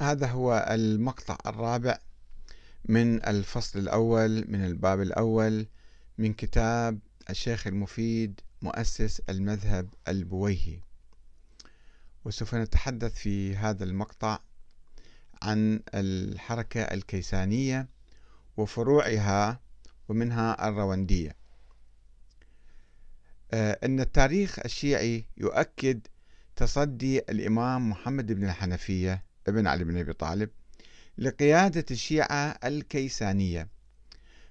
هذا هو المقطع الرابع من الفصل الأول من الباب الأول من كتاب الشيخ المفيد مؤسس المذهب البويهي. وسوف نتحدث في هذا المقطع عن الحركة الكيسانية وفروعها ومنها الروندية. أن التاريخ الشيعي يؤكد تصدي الإمام محمد بن الحنفية ابن علي بن أبي طالب لقيادة الشيعة الكيسانية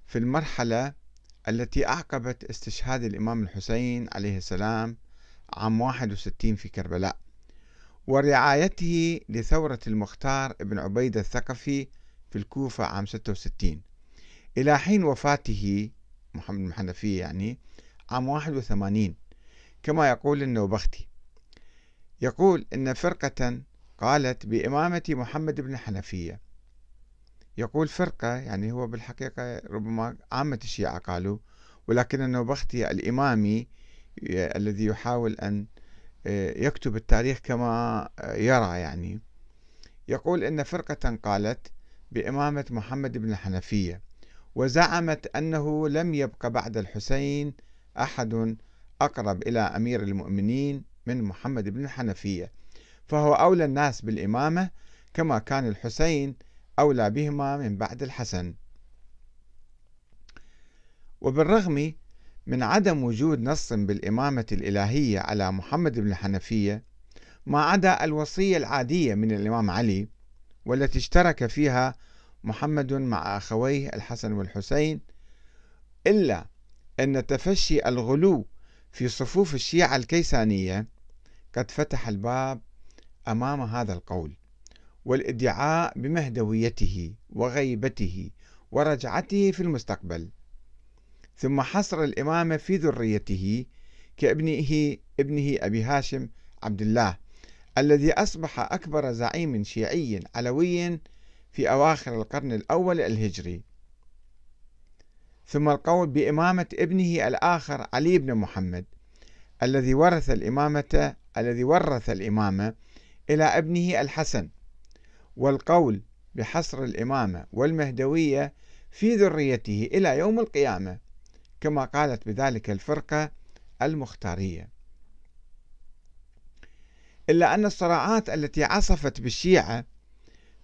في المرحلة التي أعقبت استشهاد الإمام الحسين عليه السلام عام 61 في كربلاء، ورعايته لثورة المختار بن عبيدة الثقفي في الكوفة عام 66 إلى حين وفاته محمد بن الحنفية عام 81، كما يقول النوبختي. يقول إن فرقة قالت بإمامة محمد بن الحنفية، يقول فرقة هو بالحقيقة ربما عامة الشيعة قالوا، ولكن النوبختي الإمامي الذي يحاول أن يكتب التاريخ كما يرى يقول إن فرقة قالت بإمامة محمد بن الحنفية وزعمت أنه لم يبق بعد الحسين أحد أقرب إلى أمير المؤمنين من محمد بن الحنفية، فهو أولى الناس بالإمامة كما كان الحسين أولى بهما من بعد الحسن. وبالرغم من عدم وجود نص بالإمامة الإلهية على محمد بن الحنفية ما عدا الوصية العادية من الإمام علي والتي اشترك فيها محمد مع أخويه الحسن والحسين، إلا أن تفشي الغلو في صفوف الشيعة الكيسانية قد فتح الباب أمام هذا القول والادعاء بمهدويته وغيبته ورجعته في المستقبل، ثم حصر الإمامة في ذريته كابنه أبي هاشم عبد الله الذي أصبح أكبر زعيم شيعي علوي في أواخر القرن الأول الهجري، ثم القول بإمامة ابنه الآخر علي بن محمد الذي ورث الإمامة إلى ابنه الحسن، والقول بحصر الإمامة والمهدوية في ذريته إلى يوم القيامة كما قالت بذلك الفرقة المختارية. إلا أن الصراعات التي عصفت بالشيعة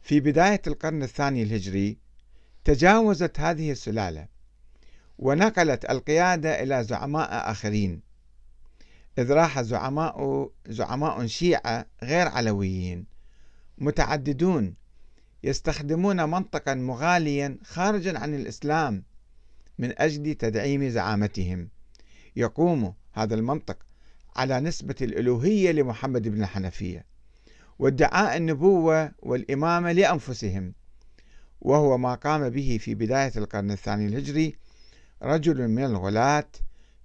في بداية القرن الثاني الهجري تجاوزت هذه السلالة ونقلت القيادة إلى زعماء آخرين، إذ راح زعماء شيعة غير علويين متعددون يستخدمون منطقا مغاليا خارجا عن الإسلام من أجل تدعيم زعامتهم. يقوم هذا المنطق على نسبة الألوهية لمحمد بن الحنفية وادعاء النبوة والإمامة لأنفسهم، وهو ما قام به في بداية القرن الثاني الهجري رجل من الغلاة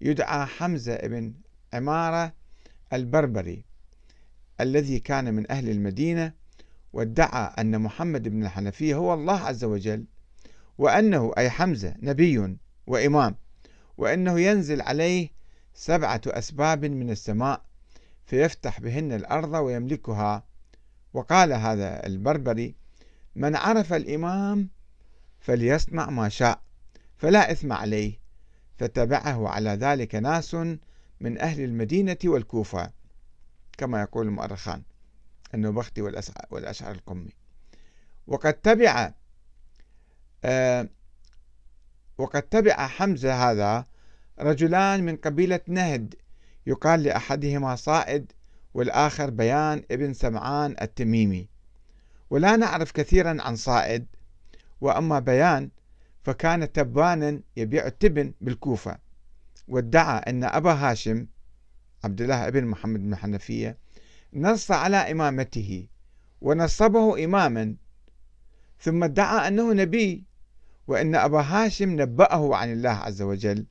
يدعى حمزة بن عمارة البربري الذي كان من أهل المدينة، وادعى أن محمد بن الحنفية هو الله عز وجل، وأنه أي حمزة نبي وإمام، وأنه ينزل عليه 7 أسباب من السماء فيفتح بهن الأرض ويملكها. وقال هذا البربري: من عرف الإمام فليصنع ما شاء فلا إثم عليه. فتبعه على ذلك ناس من أهل المدينة والكوفة كما يقول المؤرخان النوبختي والأشعري القمي. وقد تبع حمزة هذا رجلان من قبيلة نهد يقال لأحدهما صائد والآخر بيان بن سمعان التميمي، ولا نعرف كثيرا عن صائد. وأما بيان فكان تبانا يبيع التبن بالكوفة، وادعى أن أبا هاشم عبد الله بن محمد بن الحنفية نص على إمامته ونصبه إماما، ثم ادعى أنه نبي، وأن أبا هاشم نبأه عن الله عز وجل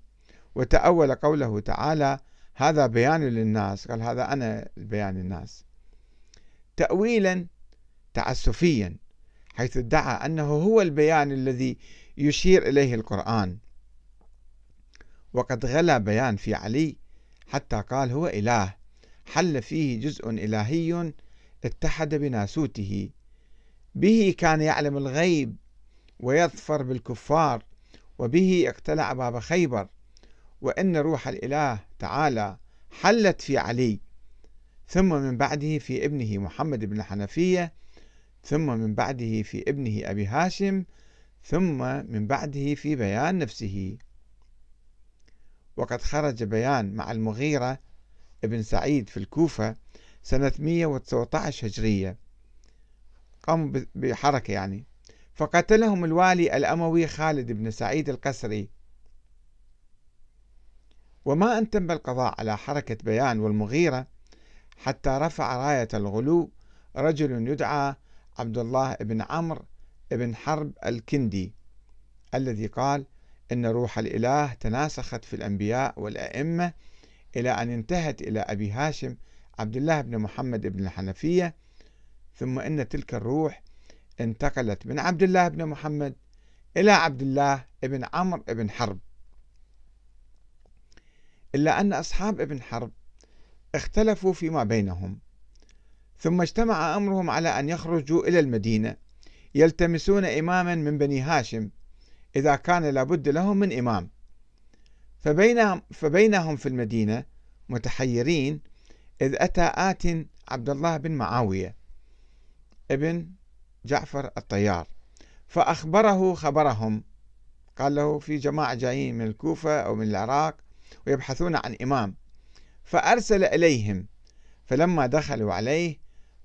وتأول قوله تعالى: هذا بيان للناس، قال هذا أنا البيان للناس، تأويلا تعسفيا، حيث ادعى أنه هو البيان الذي يشير إليه القرآن. وقد غلا بيان في علي حتى قال هو إله، حل فيه جزء إلهي اتحد بناسوته به كان يعلم الغيب ويظفر بالكفار، وبه اقتلع باب خيبر، وإن روح الإله تعالى حلت في علي، ثم من بعده في ابنه محمد بن الحنفية، ثم من بعده في ابنه أبي هاشم، ثم من بعده في بيان نفسه. وقد خرج بيان مع المغيرة بن سعيد في الكوفة سنة 119 هجرية، قاموا بحركة يعني، فقتلهم الوالي الأموي خالد بن سعيد القسري. وما أن تم القضاء على حركة بيان والمغيرة حتى رفع راية الغلو رجل يدعى عبد الله بن عمرو بن حرب الكندي، الذي قال إن روح الإله تناسخت في الأنبياء والأئمة إلى أن انتهت إلى أبي هاشم عبد الله بن محمد بن الحنفية، ثم إن تلك الروح انتقلت من عبد الله بن محمد إلى عبد الله بن عمرو بن حرب. إلا أن أصحاب ابن حرب اختلفوا فيما بينهم، ثم اجتمع أمرهم على أن يخرجوا إلى المدينة يلتمسون إماما من بني هاشم إذا كان لابد لهم من إمام. فبينهم في المدينة متحيرين إذ أتى آت عبد الله بن معاوية ابن جعفر الطيار فأخبره خبرهم، قال له في جماعة جايين من الكوفة أو من العراق ويبحثون عن إمام، فأرسل إليهم، فلما دخلوا عليه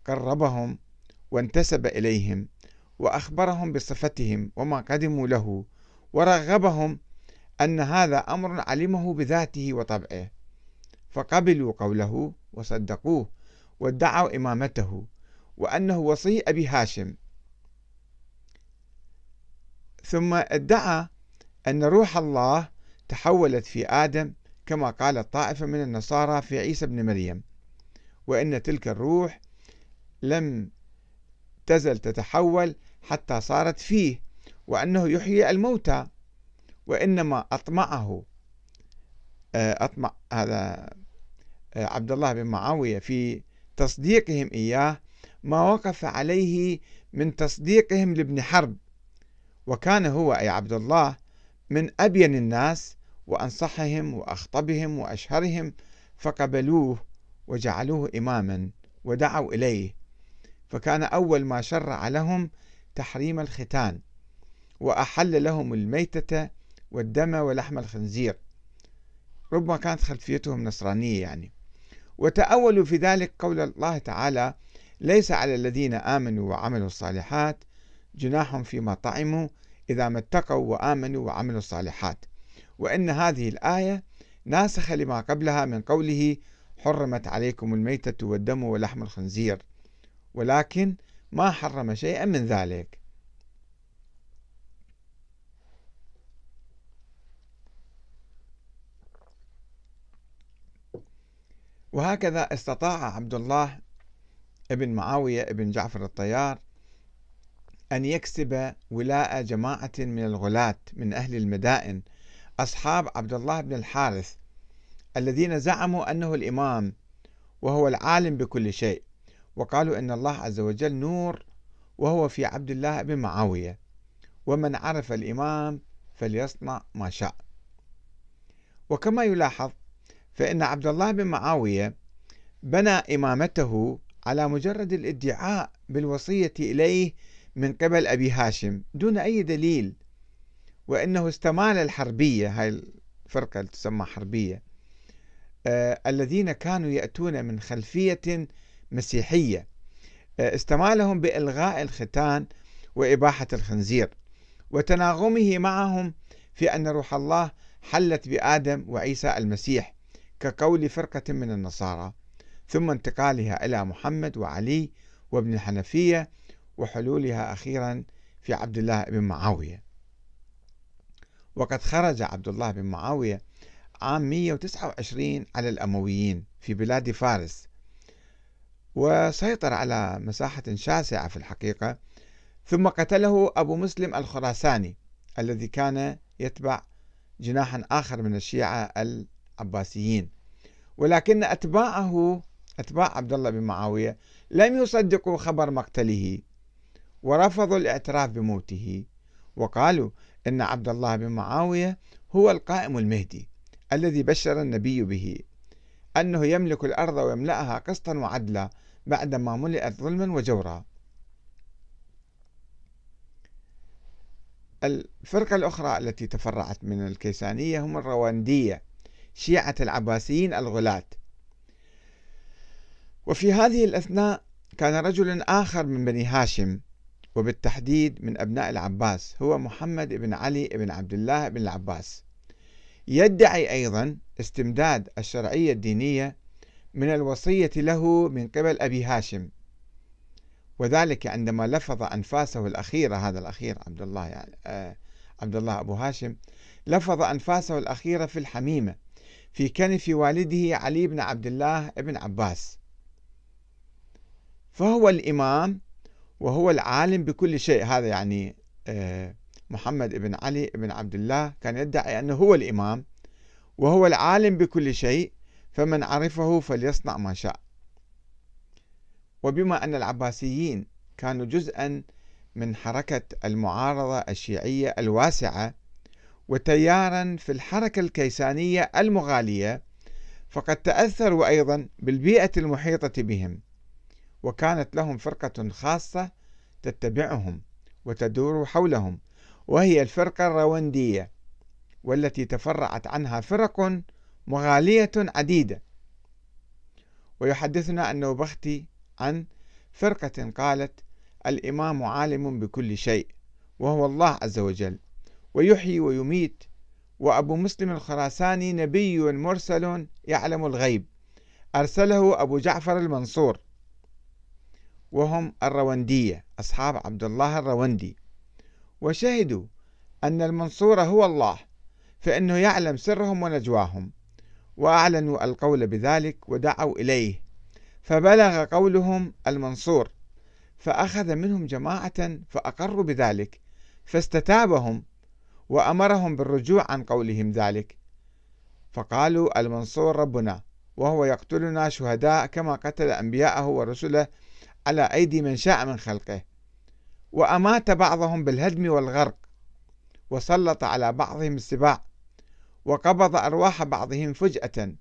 قربهم وانتسب إليهم وأخبرهم بصفتهم وما قدموا له، ورغبهم أن هذا أمر علمه بذاته وطبعه، فقبلوا قوله وصدقوه وادعوا إمامته وأنه وصي أبي هاشم. ثم ادعى أن روح الله تحولت في آدم كما قالت طائفة من النصارى في عيسى بن مريم، وإن تلك الروح لم تزل تتحول حتى صارت فيه، وأنه يحيي الموتى، وإنما أطمع هذا عبد الله بن معاوية في تصديقهم إياه ما وقف عليه من تصديقهم لابن حرب، وكان هو أي عبد الله من أبين الناس وأنصحهم وأخطبهم وأشهرهم، فقبلوه وجعلوه إماما ودعوا إليه، فكان أول ما شرع لهم تحريم الختان، وأحل لهم الميتة والدم ولحم الخنزير، ربما كانت خلفيتهم نصرانية يعني، وتأولوا في ذلك قول الله تعالى: ليس على الذين آمنوا وعملوا الصالحات جناح فيما طعموا إذا ما اتقوا وآمنوا وعملوا الصالحات، وإن هذه الآية ناسخة لما قبلها من قوله: حرمت عليكم الميتة والدم ولحم الخنزير، ولكن ما حرم شيئا من ذلك. وهكذا استطاع عبد الله بن معاوية بن جعفر الطيار أن يكسب ولاء جماعة من الغلاة من أهل المدائن أصحاب عبد الله بن الحارث، الذين زعموا أنه الإمام وهو العالم بكل شيء، وقالوا إن الله عز وجل نور وهو في عبد الله بن معاوية، ومن عرف الإمام فليصنع ما شاء. وكما يلاحظ فإن عبد الله بن معاوية بنى إمامته على مجرد الادعاء بالوصية إليه من قبل أبي هاشم دون أي دليل، وأنه استمال الحربية، هاي الفرقة اللي تسمى حربية، الذين كانوا يأتون من خلفية مسيحية، استمالهم بإلغاء الختان وإباحة الخنزير، وتناغمه معهم في أن روح الله حلت بآدم وعيسى المسيح كقول فرقة من النصارى، ثم انتقالها إلى محمد وعلي وابن الحنفية، وحلولها أخيرا في عبد الله بن معاوية. وقد خرج عبد الله بن معاوية عام 129 على الأمويين في بلاد فارس، وسيطر على مساحة شاسعة في الحقيقة، ثم قتله أبو مسلم الخراساني الذي كان يتبع جناحا آخر من الشيعة العباسيين، ولكن أتباع عبد الله بن معاوية لم يصدقوا خبر مقتله، ورفضوا الاعتراف بموته، وقالوا أن عبد الله بن معاوية هو القائم المهدي الذي بشر النبي به، أنه يملك الأرض ويملأها قسطا وعدلا بعدما ملئت ظلما وجورا. الفرقة الأخرى التي تفرعت من الكيسانية هم الرواندية شيعة العباسيين الغلاة. وفي هذه الأثناء كان رجل آخر من بني هاشم وبالتحديد من أبناء العباس هو محمد بن علي بن عبد الله بن العباس، يدعي أيضا استمداد الشرعية الدينية من الوصية له من قبل أبي هاشم، وذلك عندما لفظ أنفاسه الأخيرة، هذا الأخير عبد الله أبو هاشم لفظ أنفاسه الأخيرة في الحميمة في كنف والده علي بن عبد الله بن عباس. فهو الإمام وهو العالم بكل شيء، هذا يعني محمد بن علي بن عبد الله كان يدعي أنه هو الإمام وهو العالم بكل شيء، فمن عرفه فليصنع ما شاء. وبما أن العباسيين كانوا جزءا من حركة المعارضة الشيعية الواسعة وتيارا في الحركة الكيسانية المغالية، فقد تأثروا أيضا بالبيئة المحيطة بهم، وكانت لهم فرقة خاصة تتبعهم وتدور حولهم، وهي الفرقة الرواندية، والتي تفرعت عنها فرق مغالية عديدة. ويحدثنا النوبختي عن فرقة قالت: الإمام عالم بكل شيء وهو الله عز وجل ويحيي ويميت، وأبو مسلم الخراساني نبي مرسل يعلم الغيب أرسله أبو جعفر المنصور. وهم الروندية أصحاب عبد الله الروندي، وشهدوا أن المنصور هو الله فإنه يعلم سرهم ونجواهم، وأعلنوا القول بذلك ودعوا إليه، فبلغ قولهم المنصور فأخذ منهم جماعة فأقروا بذلك، فاستتابهم وأمرهم بالرجوع عن قولهم ذلك، فقالوا المنصور ربنا وهو يقتلنا شهداء كما قتل أنبياءه ورسله على أيدي من شاء من خلقه، وأمات بعضهم بالهدم والغرق، وسلط على بعضهم السباع، وقبض أرواح بعضهم فجأة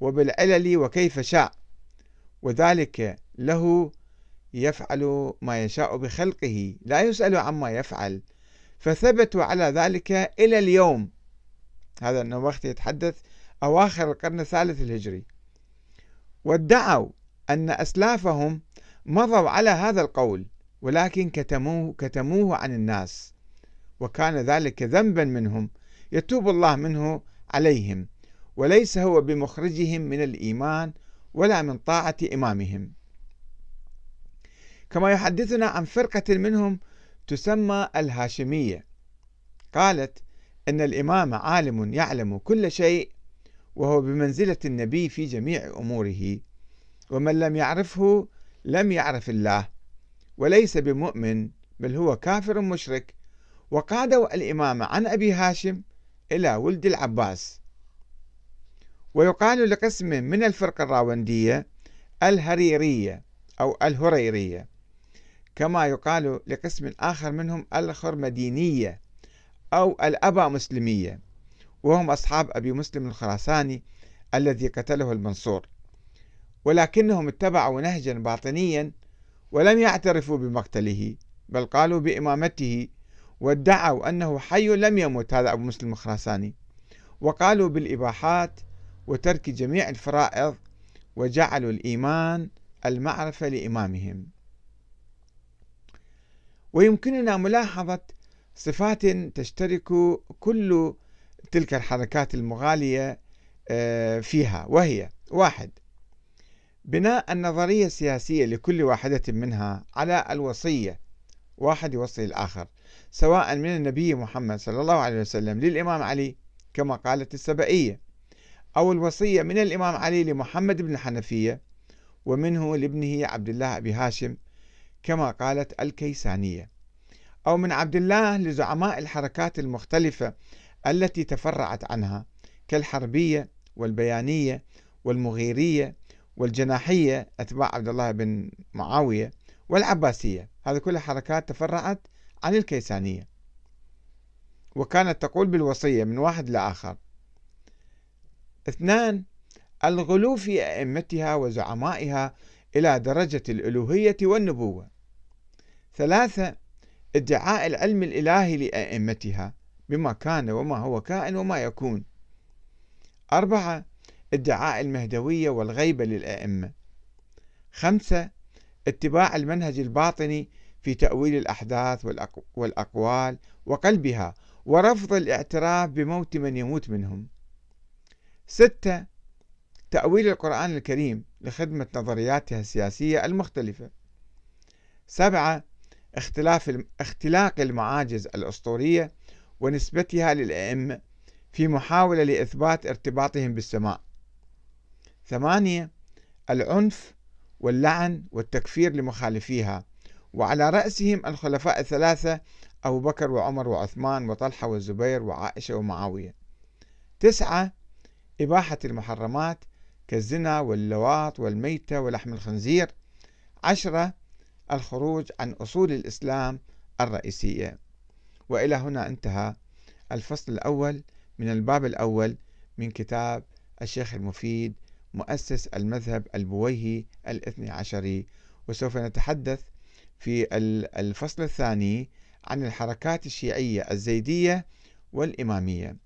وبالعلل وكيف شاء، وذلك له يفعل ما يشاء بخلقه لا يسأل عما يفعل، فثبتوا على ذلك إلى اليوم. هذا النوبختي يتحدث أواخر القرن الثالث الهجري. وادعوا أن أسلافهم مضوا على هذا القول ولكن كتموه عن الناس، وكان ذلك ذنبا منهم يتوب الله منه عليهم، وليس هو بمخرجهم من الإيمان ولا من طاعة إمامهم. كما يحدثنا عن فرقة منهم تسمى الهاشمية، قالت إن الإمام عالم يعلم كل شيء وهو بمنزلة النبي في جميع أموره، ومن لم يعرفه لم يعرف الله وليس بمؤمن بل هو كافر مشرك. وقادوا الإمام عن أبي هاشم إلى ولد العباس. ويقال لقسم من الفرقة الراوندية الهريرية أو الهريرية، كما يقال لقسم آخر منهم الخرمدينية أو الأبا مسلمية، وهم أصحاب أبي مسلم الخراساني الذي قتله المنصور، ولكنهم اتبعوا نهجا باطنيا ولم يعترفوا بمقتله بل قالوا بإمامته، وادعوا أنه حي لم يمت، هذا أبو مسلم الخراساني، وقالوا بالإباحات وترك جميع الفرائض، وجعلوا الإيمان المعرفة لإمامهم. ويمكننا ملاحظة صفات تشترك كل تلك الحركات المغالية فيها، وهي: واحد، بناء النظرية السياسية لكل واحدة منها على الوصية، واحد يوصي الآخر، سواء من النبي محمد صلى الله عليه وسلم للإمام علي كما قالت السبئية، أو الوصية من الإمام علي لمحمد بن الحنفية ومنه لابنه عبد الله أبي هاشم كما قالت الكيسانية، أو من عبد الله لزعماء الحركات المختلفة التي تفرعت عنها كالحربية والبيانية والمغيرية والجناحية أتباع عبد الله بن معاوية والعباسية، هذه كلها حركات تفرعت عن الكيسانية، وكانت تقول بالوصية من واحد لآخر. 2. الغلو في أئمتها وزعمائها إلى درجة الألوهية والنبوة. 3. ادعاء العلم الإلهي لأئمتها بما كان وما هو كائن وما يكون. 4. ادعاء المهدوية والغيبة للأئمة. 5. اتباع المنهج الباطني في تأويل الأحداث والأقوال وقلبها، ورفض الاعتراف بموت من يموت منهم. 6. تأويل القرآن الكريم لخدمة نظرياتها السياسية المختلفة. 7. اختلاق المعاجز الأسطورية ونسبتها للأئمة في محاولة لإثبات ارتباطهم بالسماء. 8. العنف واللعن والتكفير لمخالفيها، وعلى رأسهم الخلفاء الثلاثة أبو بكر وعمر وعثمان وطلحة والزبير وعائشة ومعاوية. 9. إباحة المحرمات كالزنا واللواط والميتة ولحم الخنزير. 10. الخروج عن أصول الإسلام الرئيسية. وإلى هنا انتهى الفصل الأول من الباب الأول من كتاب الشيخ المفيد مؤسس المذهب البويهي 12، وسوف نتحدث في الفصل الثاني عن الحركات الشيعية الزيدية والإمامية.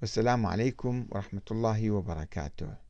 والسلام عليكم ورحمة الله وبركاته.